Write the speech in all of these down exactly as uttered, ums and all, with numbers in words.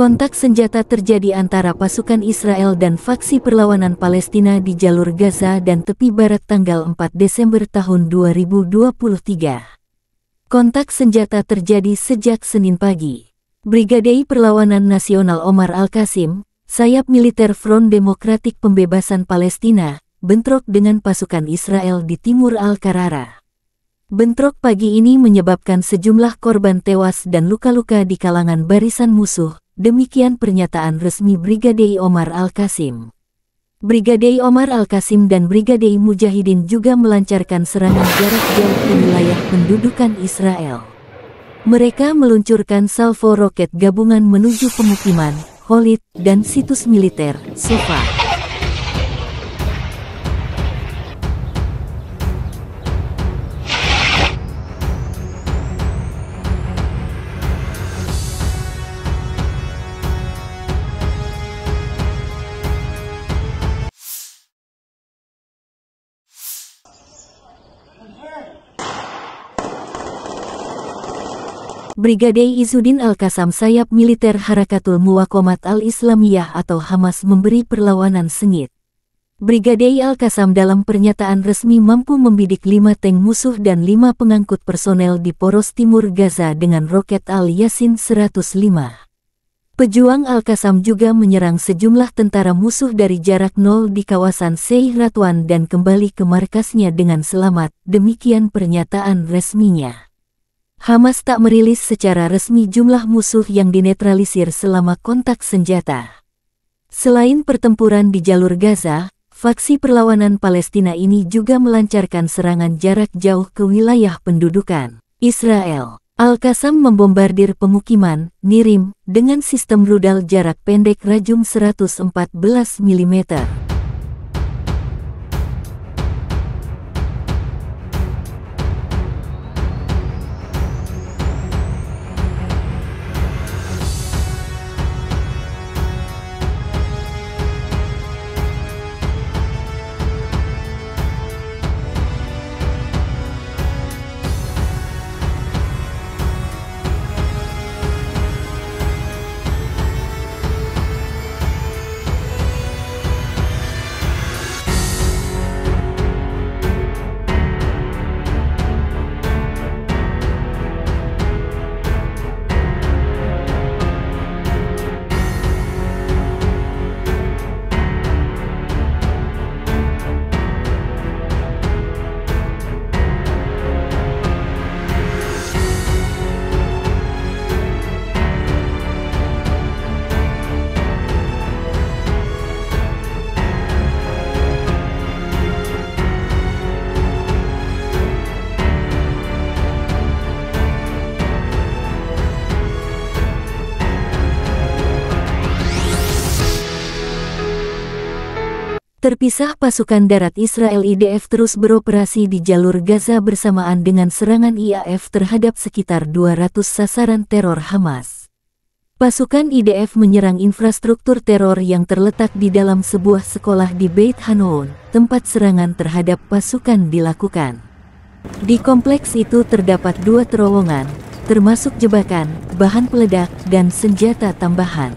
Kontak senjata terjadi antara pasukan Israel dan faksi perlawanan Palestina di jalur Gaza dan tepi barat tanggal empat Desember tahun dua ribu dua puluh tiga. Kontak senjata terjadi sejak Senin pagi. Brigade Perlawanan Nasional Omar Al-Qasim, sayap militer Front Demokratik Pembebasan Palestina, bentrok dengan pasukan Israel di timur Al-Qarara. Bentrok pagi ini menyebabkan sejumlah korban tewas dan luka-luka di kalangan barisan musuh. Demikian pernyataan resmi Brigade Omar Al-Qasim. Brigade Omar Al-Qasim dan Brigade Mujahidin juga melancarkan serangan jarak jauh ke wilayah pendudukan Israel. Mereka meluncurkan salvo roket gabungan menuju pemukiman, Holit, dan situs militer, Sufa. Brigade Izz ad-Din al-Qassam sayap militer Harakatul Muqawamat Al-Islamiyah atau Hamas memberi perlawanan sengit. Brigade Al-Qassam dalam pernyataan resmi mampu membidik lima tank musuh dan lima pengangkut personel di poros timur Gaza dengan roket Al-Yasin seratus lima. Pejuang Al-Qassam juga menyerang sejumlah tentara musuh dari jarak nol di kawasan Sheikh Radwan dan kembali ke markasnya dengan selamat, demikian pernyataan resminya. Hamas tak merilis secara resmi jumlah musuh yang dinetralisir selama kontak senjata. Selain pertempuran di jalur Gaza, faksi perlawanan Palestina ini juga melancarkan serangan jarak jauh ke wilayah pendudukan Israel. Al-Qassam membombardir pemukiman, Nirim, dengan sistem rudal jarak pendek Rajum seratus empat belas milimeter. Terpisah, pasukan darat Israel I D F terus beroperasi di jalur Gaza bersamaan dengan serangan I A F terhadap sekitar dua ratus sasaran teror Hamas. Pasukan I D F menyerang infrastruktur teror yang terletak di dalam sebuah sekolah di Beit Hanoun, tempat serangan terhadap pasukan dilakukan. Di kompleks itu terdapat dua terowongan, termasuk jebakan, bahan peledak, dan senjata tambahan.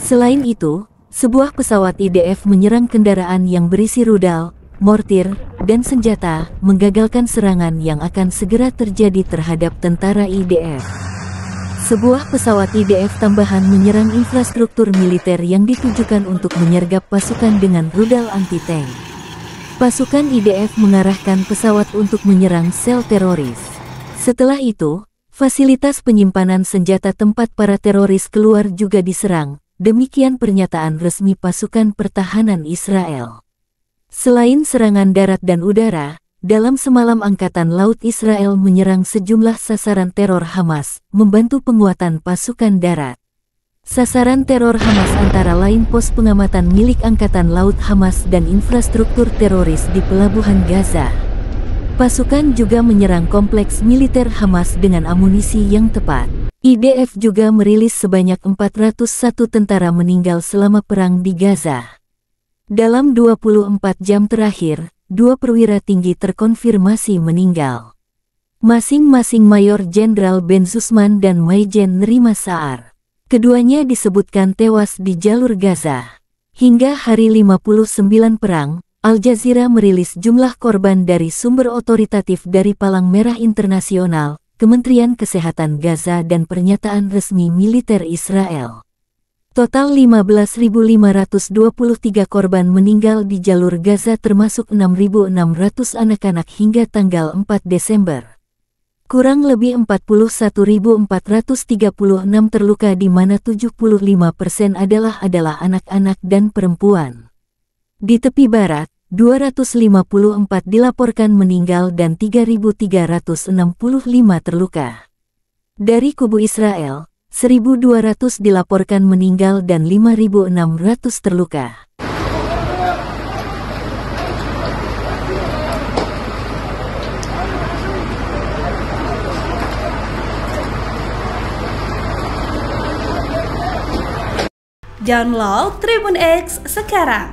Selain itu, sebuah pesawat I D F menyerang kendaraan yang berisi rudal, mortir, dan senjata, menggagalkan serangan yang akan segera terjadi terhadap tentara I D F. Sebuah pesawat I D F tambahan menyerang infrastruktur militer yang ditujukan untuk menyergap pasukan dengan rudal anti-tank. Pasukan I D F mengarahkan pesawat untuk menyerang sel teroris. Setelah itu, fasilitas penyimpanan senjata tempat para teroris keluar juga diserang. Demikian pernyataan resmi pasukan pertahanan Israel. Selain serangan darat dan udara, dalam semalam Angkatan Laut Israel menyerang sejumlah sasaran teror Hamas, membantu penguatan pasukan darat. Sasaran teror Hamas antara lain pos pengamatan milik Angkatan Laut Hamas dan infrastruktur teroris di pelabuhan Gaza. Pasukan juga menyerang kompleks militer Hamas dengan amunisi yang tepat. I D F juga merilis sebanyak empat ratus satu tentara meninggal selama perang di Gaza. Dalam dua puluh empat jam terakhir, dua perwira tinggi terkonfirmasi meninggal. Masing-masing Mayor Jenderal Ben Susman dan Majen Rima Sa'ar. Keduanya disebutkan tewas di jalur Gaza. Hingga hari lima puluh sembilan perang, Al-Jazeera merilis jumlah korban dari sumber otoritatif dari Palang Merah Internasional, Kementerian Kesehatan Gaza dan pernyataan resmi militer Israel. Total lima belas ribu lima ratus dua puluh tiga korban meninggal di jalur Gaza termasuk enam ribu enam ratus anak-anak hingga tanggal empat Desember. Kurang lebih empat puluh satu ribu empat ratus tiga puluh enam terluka di mana tujuh puluh lima persen adalah adalah anak-anak dan perempuan. Di tepi barat, dua ratus lima puluh empat dilaporkan meninggal dan tiga ribu tiga ratus enam puluh lima terluka. Dari kubu Israel, seribu dua ratus dilaporkan meninggal dan lima ribu enam ratus terluka. Download Tribun X sekarang,